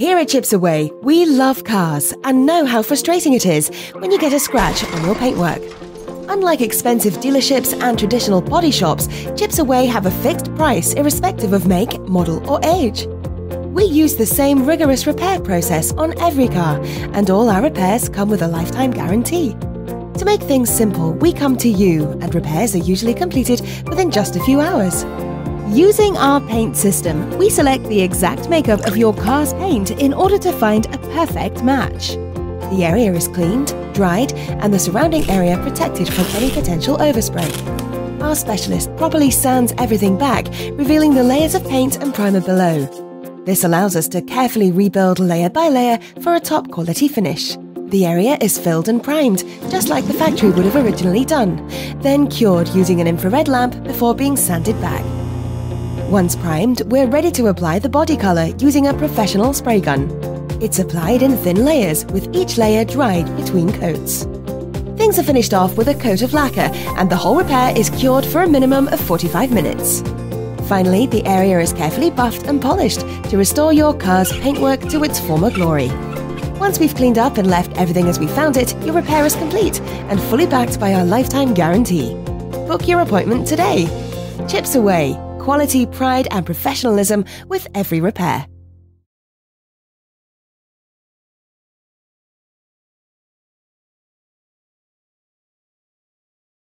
Here at ChipsAway, we love cars and know how frustrating it is when you get a scratch on your paintwork. Unlike expensive dealerships and traditional body shops, ChipsAway have a fixed price irrespective of make, model or age. We use the same rigorous repair process on every car, and all our repairs come with a lifetime guarantee. To make things simple, we come to you, and repairs are usually completed within just a few hours. Using our paint system, we select the exact makeup of your car's paint in order to find a perfect match. The area is cleaned, dried, and the surrounding area protected from any potential overspray. Our specialist properly sands everything back, revealing the layers of paint and primer below. This allows us to carefully rebuild layer by layer for a top quality finish. The area is filled and primed, just like the factory would have originally done, then cured using an infrared lamp before being sanded back. Once primed, we're ready to apply the body color using a professional spray gun. It's applied in thin layers, with each layer dried between coats. Things are finished off with a coat of lacquer, and the whole repair is cured for a minimum of 45 minutes. Finally, the area is carefully buffed and polished to restore your car's paintwork to its former glory. Once we've cleaned up and left everything as we found it, your repair is complete and fully backed by our lifetime guarantee. Book your appointment today. ChipsAway. Quality, pride, and professionalism with every repair.